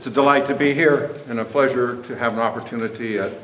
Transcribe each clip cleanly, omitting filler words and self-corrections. It's a delight to be here and a pleasure to have an opportunity at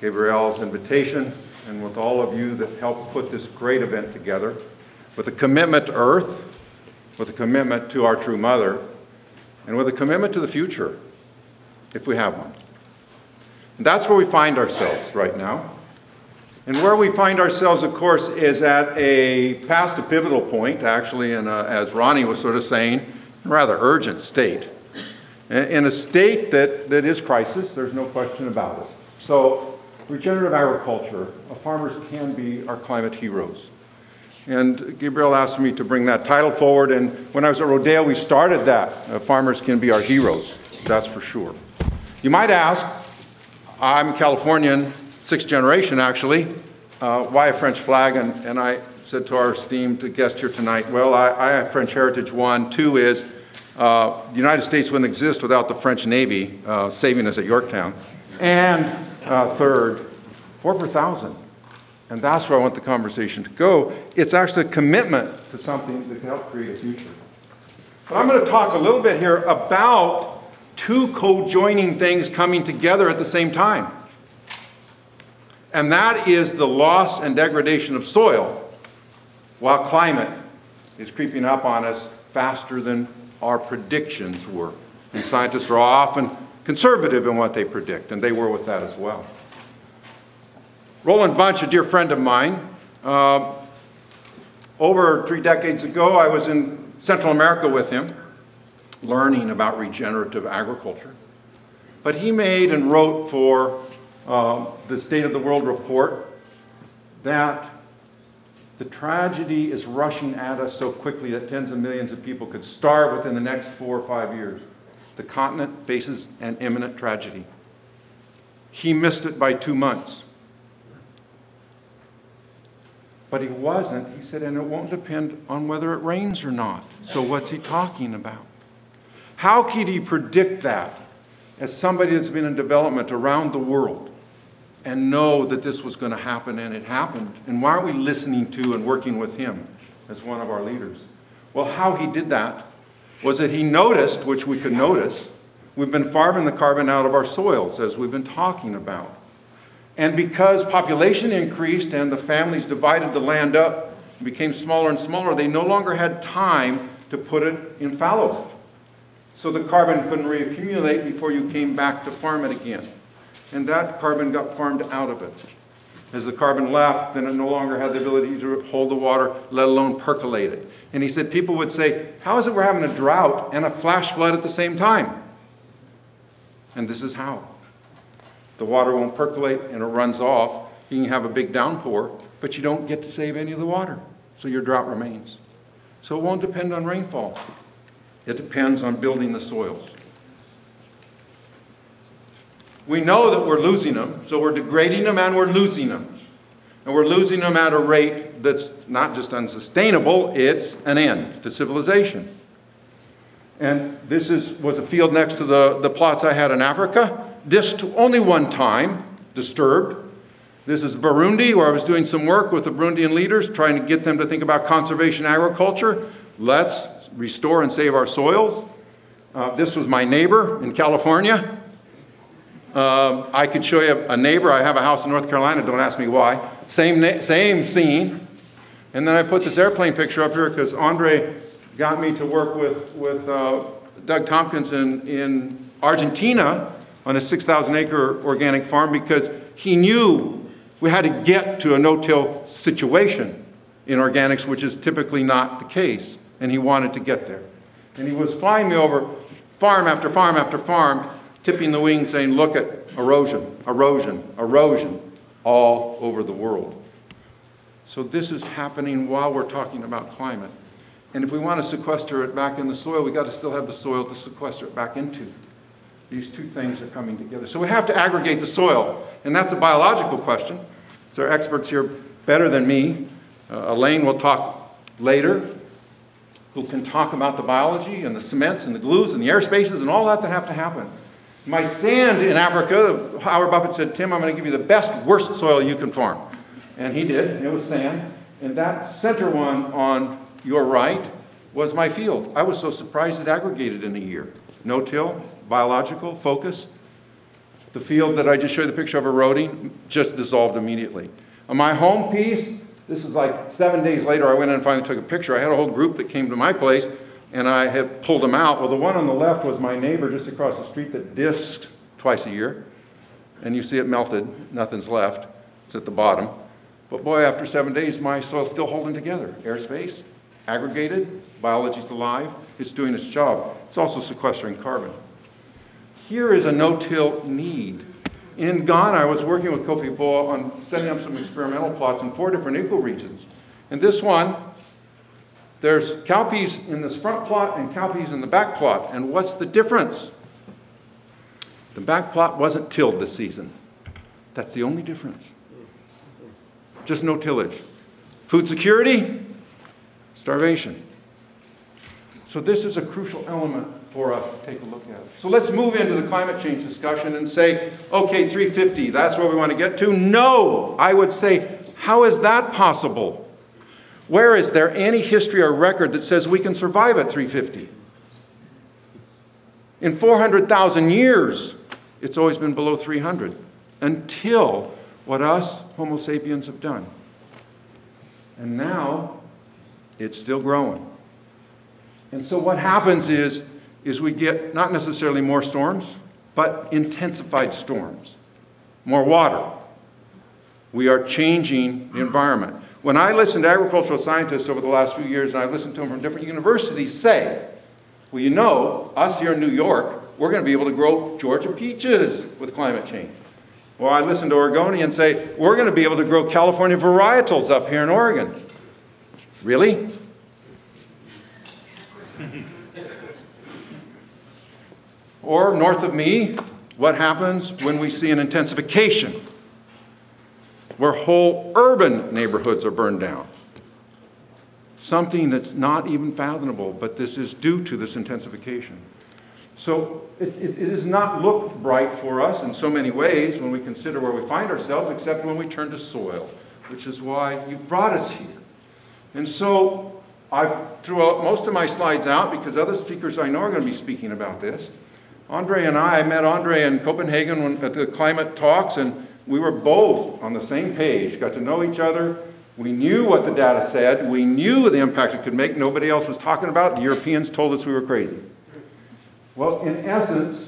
Gabriel's invitation and with all of you that helped put this great event together, with a commitment to Earth, with a commitment to our true mother, and with a commitment to the future, if we have one. And that's where we find ourselves right now. And where we find ourselves, of course, is at a past a pivotal point, actually, in a, as Ronnie was sort of saying, a rather urgent state. In a state that is crisis, there's no question about it. So regenerative agriculture, farmers can be our climate heroes. And Gabriel asked me to bring that title forward, and when I was at Rodale, we started that. Farmers can be our heroes, that's for sure. You might ask, I'm Californian, sixth generation actually, why a French flag? And I said to our esteemed guest here tonight, well, I have French heritage, one. Two is, the United States wouldn't exist without the French Navy saving us at Yorktown. And third, 4 per thousand. And that's where I want the conversation to go. It's actually a commitment to something that can help create a future. But I'm going to talk a little bit here about two co-joining things coming together at the same time. And that is the loss and degradation of soil, while climate is creeping up on us faster than our predictions were. And scientists are often conservative in what they predict, and they were with that as well. Roland Bunch, a dear friend of mine, over 3 decades ago, I was in Central America with him, learning about regenerative agriculture. But he made and wrote for the State of the World Report that the tragedy is rushing at us so quickly that tens of millions of people could starve within the next 4 or 5 years. The continent faces an imminent tragedy. He missed it by 2 months. But he wasn't, he said, and it won't depend on whether it rains or not. So what's he talking about? How could he predict that as somebody that's been in development around the world and know that this was going to happen, and it happened? And why aren't we listening to and working with him as one of our leaders? Well, how he did that was that he noticed, which we could notice, we've been farming the carbon out of our soils, as we've been talking about. And because population increased and the families divided the land up, it became smaller and smaller, they no longer had time to put it in fallows. So the carbon couldn't reaccumulate before you came back to farm it again. And that carbon got farmed out of it. As the carbon left, then it no longer had the ability to hold the water, let alone percolate it. And he said people would say, how is it we're having a drought and a flash flood at the same time? And this is how. The water won't percolate and it runs off. You can have a big downpour, but you don't get to save any of the water. So your drought remains. So it won't depend on rainfall. It depends on building the soils. We know that we're losing them, so we're degrading them and we're losing them. And we're losing them at a rate that's not just unsustainable, it's an end to civilization. And this was a field next to the plots I had in Africa. This only one time disturbed. This is Burundi, where I was doing some work with the Burundian leaders, trying to get them to think about conservation agriculture. Let's restore and save our soils. This was my neighbor in California. I could show you a neighbor. I have a house in North Carolina, don't ask me why. Same scene. And then I put this airplane picture up here because Andre got me to work with Doug Tompkins in Argentina on a 6,000 acre organic farm because he knew we had to get to a no-till situation in organics, which is typically not the case, and he wanted to get there. And he was flying me over farm after farm after farm, tipping the wing saying, look at erosion, erosion, erosion all over the world. So this is happening while we're talking about climate. And if we want to sequester it back in the soil, we got to still have the soil to sequester it back into. These two things are coming together. So we have to aggregate the soil, and that's a biological question. So our experts here better than me. Elaine will talk later, who can talk about the biology and the cements and the glues and the air spaces and all that that have to happen. My sand in Africa, Howard Buffett said, Tim, I'm going to give you the best, worst soil you can farm. And he did, and it was sand. And that center one on your right was my field. I was so surprised it aggregated in a year. No-till, biological focus, the field that I just showed the picture of eroding just dissolved immediately. On my home piece, this is like 7 days later, I went in and finally took a picture. I had a whole group that came to my place and I had pulled them out. Well, the one on the left was my neighbor just across the street that discs twice a year. And you see it melted, nothing's left, it's at the bottom. But boy, after 7 days, my soil's still holding together. Airspace, aggregated, biology's alive, it's doing its job. It's also sequestering carbon. Here is a no-till need. In Ghana, I was working with Kofi Boa on setting up some experimental plots in 4 different ecoregions. And this one, there's cowpeas in this front plot and cowpeas in the back plot. And what's the difference? The back plot wasn't tilled this season. That's the only difference. Just no tillage. Food security, starvation. So this is a crucial element for us to take a look at. So let's move into the climate change discussion and say, okay, 350, that's where we want to get to. No, I would say, how is that possible? Where is there any history or record that says we can survive at 350? In 400,000 years, it's always been below 300 until what us Homo sapiens have done. And now it's still growing. And so what happens is we get not necessarily more storms, but intensified storms, more water. We are changing the environment. When I listen to agricultural scientists over the last few years, and I listen to them from different universities say, well, you know, us here in New York, we're going to be able to grow Georgia peaches with climate change. Well, I listen to Oregonians say, we're going to be able to grow California varietals up here in Oregon. Really? Or north of me, what happens when we see an intensification where whole urban neighborhoods are burned down? Something that's not even fathomable, but this is due to this intensification. So it does not look bright for us in so many ways when we consider where we find ourselves, except when we turn to soil, which is why you brought us here. And so I threw most of my slides out because other speakers I know are going to be speaking about this. Andre and I met Andre in Copenhagen at the climate talks, and we were both on the same page, got to know each other. We knew what the data said. We knew the impact it could make. Nobody else was talking about it. The Europeans told us we were crazy. Well, in essence,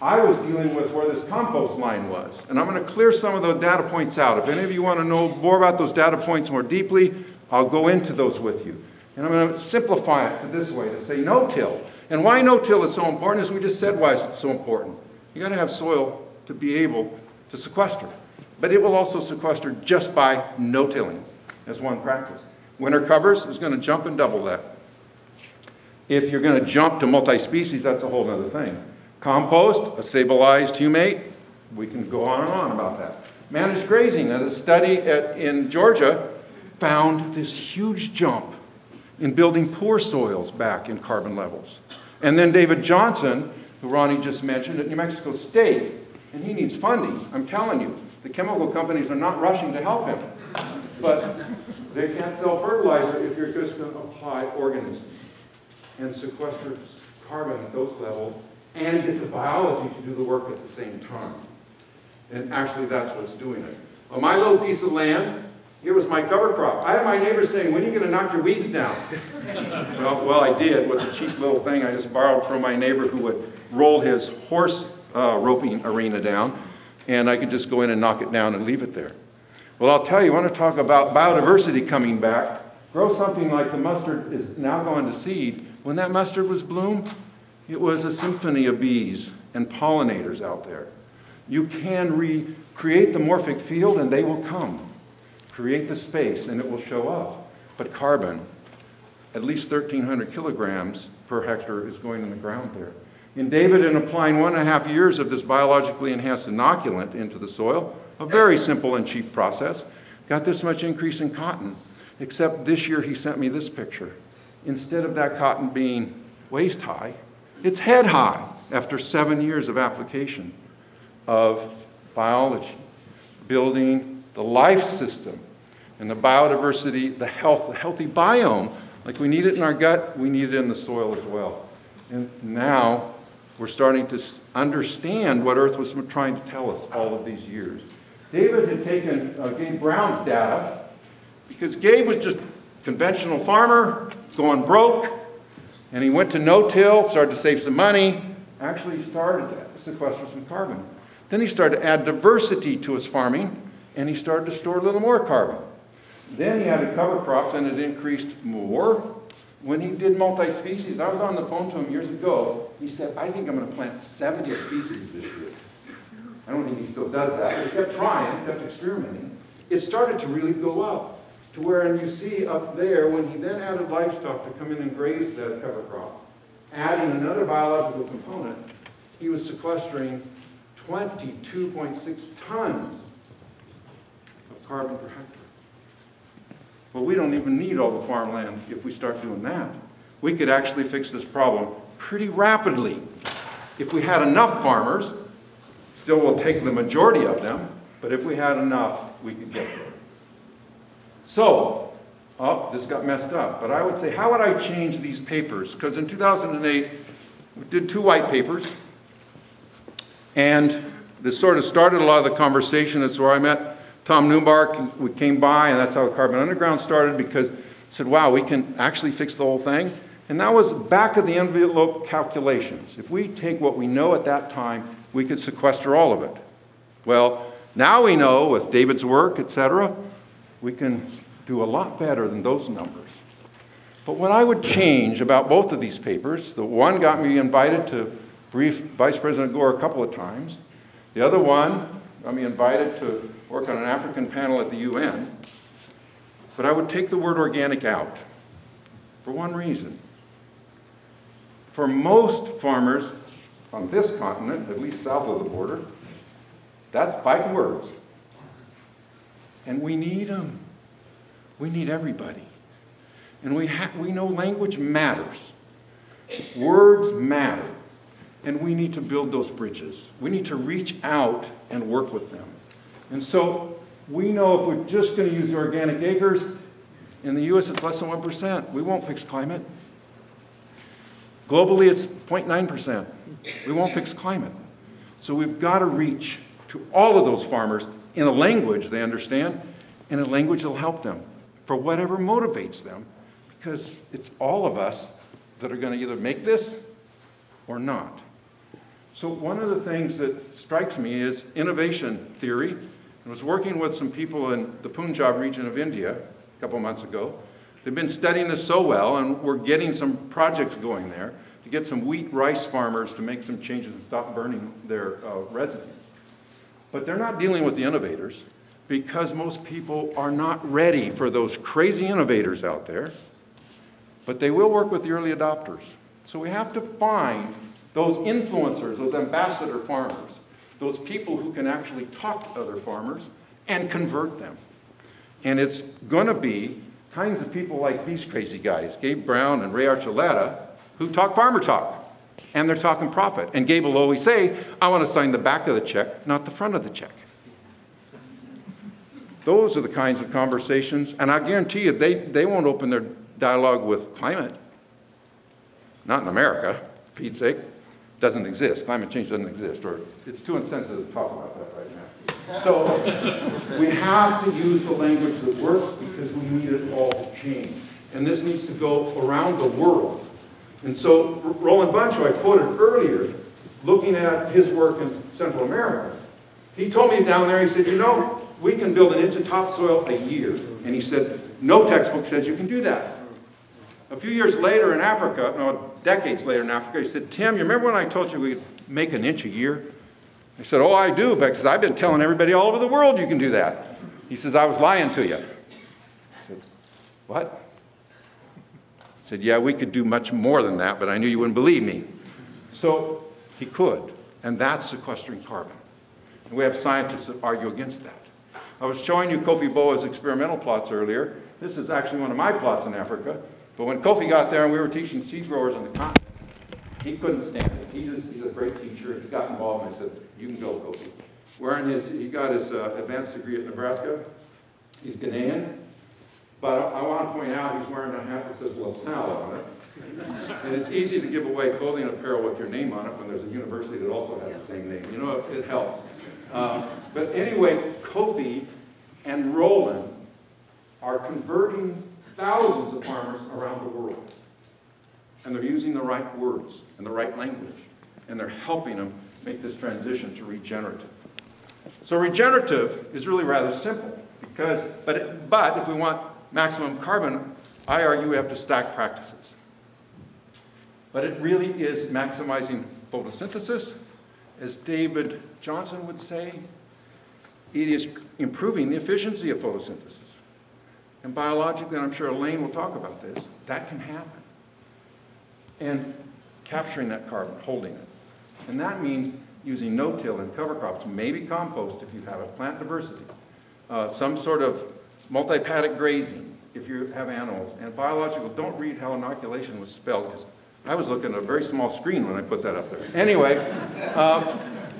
I was dealing with where this compost line was. And I'm going to clear some of those data points out. If any of you want to know more about those data points more deeply, I'll go into those with you. And I'm going to simplify it this way to say no-till. And why no-till is so important is we just said why it's so important. You've got to have soil to be able to sequester. But it will also sequester just by no-tilling as one practice. Winter covers is going to jump and double that. If you're going to jump to multi-species, that's a whole other thing. Compost, a stabilized humate, we can go on and on about that. Managed grazing, as a study in Georgia, found this huge jump in building poor soils back in carbon levels. And then David Johnson, who Ronnie just mentioned, at New Mexico State, and he needs funding, I'm telling you. The chemical companies are not rushing to help him, but they can't sell fertilizer if you're just going to apply organisms and sequester carbon at those levels and get the biology to do the work at the same time. And actually, that's what's doing it. On my little piece of land, here was my cover crop. I had my neighbors saying, when are you going to knock your weeds down? well, I did. It was a cheap little thing I just borrowed from my neighbor who would roll his horse roping arena down. And I could just go in and knock it down and leave it there. Well, I'll tell you, I want to talk about biodiversity coming back. Grow something like the mustard is now going to seed. When that mustard was bloomed, it was a symphony of bees and pollinators out there. You can recreate the morphic field and they will come. Create the space and it will show up. But carbon, at least 1,300 kilograms per hectare is going in the ground there. And David, in applying 1.5 years of this biologically enhanced inoculant into the soil, a very simple and cheap process, got this much increase in cotton. Except this year he sent me this picture. Instead of that cotton being waist high, it's head high after 7 years of application of biology, building the life system and the biodiversity, the health, the healthy biome. Like we need it in our gut, we need it in the soil as well. And now We're starting to understand what Earth was trying to tell us all of these years. David had taken Gabe Brown's data, because Gabe was just a conventional farmer, going broke, and he went to no-till, started to save some money. Actually, he started to sequester some carbon. Then he started to add diversity to his farming, and he started to store a little more carbon. Then he added cover crops, and it increased more. When he did multi-species, I was on the phone to him years ago. He said, I think I'm going to plant 70 species this year. I don't think he still does that. He kept trying, kept experimenting. It started to really go up to where, and you see up there, when he then added livestock to come in and graze that cover crop, adding another biological component, he was sequestering 22.6 tons of carbon per hectare. Well, we don't even need all the farmland if we start doing that. We could actually fix this problem pretty rapidly if we had enough farmers. Still will take the majority of them, but if we had enough, we could get there. So, oh, this got messed up, but I would say, how would I change these papers? Because in 2008, we did 2 white papers, and this sort of started a lot of the conversation. That's where I met Tom Newmark. We came by, and that's how the Carbon Underground started, because I said, wow, we can actually fix the whole thing. And that was back of the envelope calculations. If we take what we know at that time, we could sequester all of it. Well, now we know with David's work, etc., we can do a lot better than those numbers. But what I would change about both of these papers, the one got me invited to brief Vice President Gore a couple of times. The other one got me invited to work on an African panel at the UN. But I would take the word organic out for one reason. For most farmers, on this continent, at least south of the border, that's fighting words. And we need them. We need everybody. And we know language matters. Words matter. And we need to build those bridges. We need to reach out and work with them. And so we know if we're just going to use organic acres, in the US it's less than 1%. We won't fix climate. Globally, it's 0.9%. We won't fix climate. So we've got to reach to all of those farmers in a language they understand, and a language that will help them for whatever motivates them, because it's all of us that are going to either make this or not. So one of the things that strikes me is innovation theory. I was working with some people in the Punjab region of India a couple months ago. They've been studying this so well, and we're getting some projects going there to get some wheat rice farmers to make some changes and stop burning their residues. But they're not dealing with the innovators, because most people are not ready for those crazy innovators out there, but they will work with the early adopters. So we have to find those influencers, those ambassador farmers, those people who can actually talk to other farmers and convert them. And it's going to be kinds of people like these crazy guys, Gabe Brown and Ray Archuleta, who talk farmer talk, and they're talking profit. And Gabe will always say, I want to sign the back of the check, not the front of the check. Those are the kinds of conversations, and I guarantee you they won't open their dialogue with climate. Not in America, for Pete's sake. Doesn't exist. Climate change doesn't exist, or it's too insensitive to talk about that right now. So we have to use the language that works, because we need it all to change. And this needs to go around the world. And so Roland Bunch, who I quoted earlier, looking at his work in Central America, he told me down there, he said, you know, we can build an inch of topsoil a year. And he said, no textbook says you can do that. A few years later in Africa, no, decades later in Africa, he said, Tim, you remember when I told you we could make an inch a year? I said, oh, I do, because I've been telling everybody all over the world you can do that. He says, I was lying to you. I said, what? He said, yeah, we could do much more than that, but I knew you wouldn't believe me. So he could, and that's sequestering carbon. And we have scientists that argue against that. I was showing you Kofi Boa's experimental plots earlier. This is actually one of my plots in Africa. But when Kofi got there and we were teaching seed growers on the continent, he couldn't stand it. He's a great teacher. He got involved, and I said, you can go, Kofi. He got his advanced degree at Nebraska. He's Ghanaian. But I want to point out he's wearing a hat that says La Salle on it. And it's easy to give away clothing and apparel with your name on it when there's a university that also has the same name. You know, it helps. But anyway, Kofi and Roland are converting thousands of farmers around the world. And they're using the right words and the right language. And they're helping them make this transition to regenerative. So regenerative is really rather simple, because, but if we want maximum carbon, I argue we have to stack practices. But it really is maximizing photosynthesis, as David Johnson would say. It is improving the efficiency of photosynthesis. And biologically, and I'm sure Elaine will talk about this, that can happen. And capturing that carbon, holding it. And that means using no-till and cover crops, maybe compost if you have a plant diversity, some sort of multi-paddock grazing if you have animals. And biological, don't read how inoculation was spelled, because I was looking at a very small screen when I put that up there. Anyway,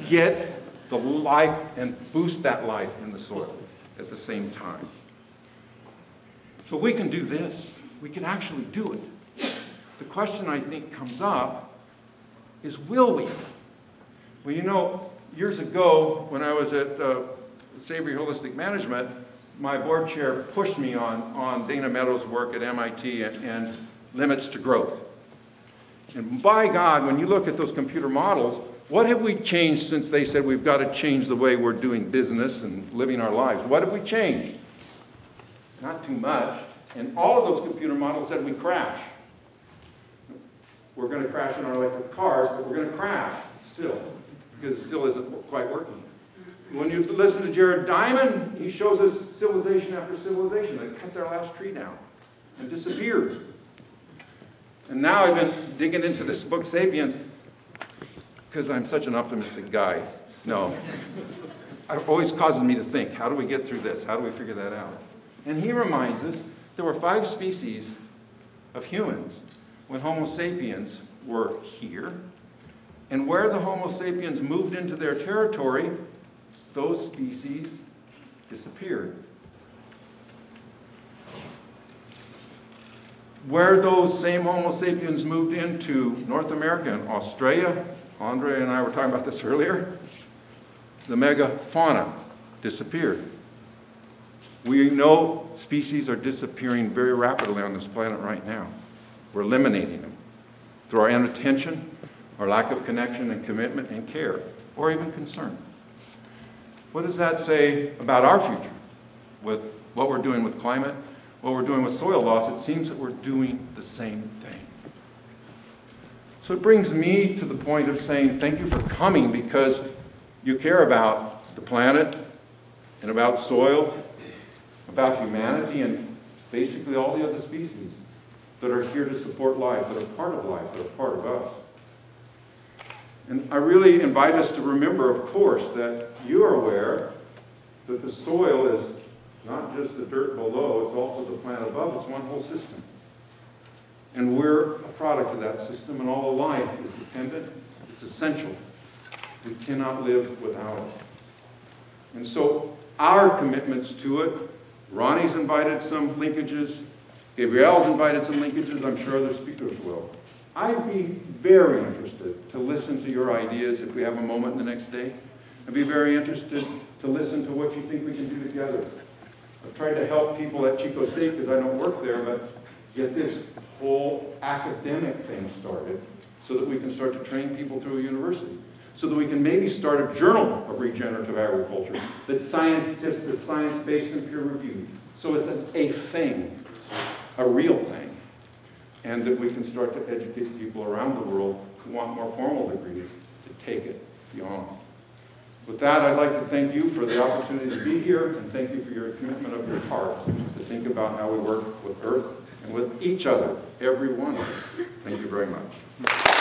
get the life and boost that life in the soil at the same time. So we can do this. We can actually do it. The question I think comes up is, will we? Well, you know, years ago, when I was at Savory Holistic Management, my board chair pushed me on Dana Meadows' work at MIT and limits to growth. And by God, when you look at those computer models, what have we changed since they said we've got to change the way we're doing business and living our lives? What have we changed? Not too much. And all of those computer models said we crash. We're going to crash in our electric cars, but we're going to crash still, because it still isn't quite working. When you listen to Jared Diamond, he shows us civilization after civilization that cut their last tree down and disappeared. And now I've been digging into this book, Sapiens, because I'm such an optimistic guy. No. It always causes me to think, how do we get through this? How do we figure that out? And he reminds us there were 5 species of humans when Homo sapiens were here. And where the Homo sapiens moved into their territory, those species disappeared. Where those same Homo sapiens moved into North America and Australia, Andre and I were talking about this earlier, the megafauna disappeared. We know species are disappearing very rapidly on this planet right now. We're eliminating them through our inattention, our lack of connection and commitment and care, or even concern. What does that say about our future with what we're doing with climate, what we're doing with soil loss? It seems that we're doing the same thing. So it brings me to the point of saying thank you for coming, because you care about the planet and about soil, about humanity, and basically all the other species that are here to support life, that are part of life, that are part of us. And I really invite us to remember, of course, that you are aware that the soil is not just the dirt below, it's also the planet above. It's one whole system. And we're a product of that system, and all life is dependent. It's essential. We cannot live without it. And so our commitments to it, Ronnie's invited some linkages, Gabrielle's invited some linkages, I'm sure other speakers will. I'd be very interested to listen to your ideas if we have a moment the next day. I'd be very interested to listen to what you think we can do together. I've tried to help people at Chico State, because I don't work there, but get this whole academic thing started so that we can start to train people through a university, so that we can maybe start a journal of regenerative agriculture that's science-based and peer-reviewed. So it's a thing, a real thing, and that we can start to educate people around the world who want more formal degrees to take it beyond. With that, I'd like to thank you for the opportunity to be here, and thank you for your commitment of your heart to think about how we work with Earth and with each other, every one of us. Thank you very much.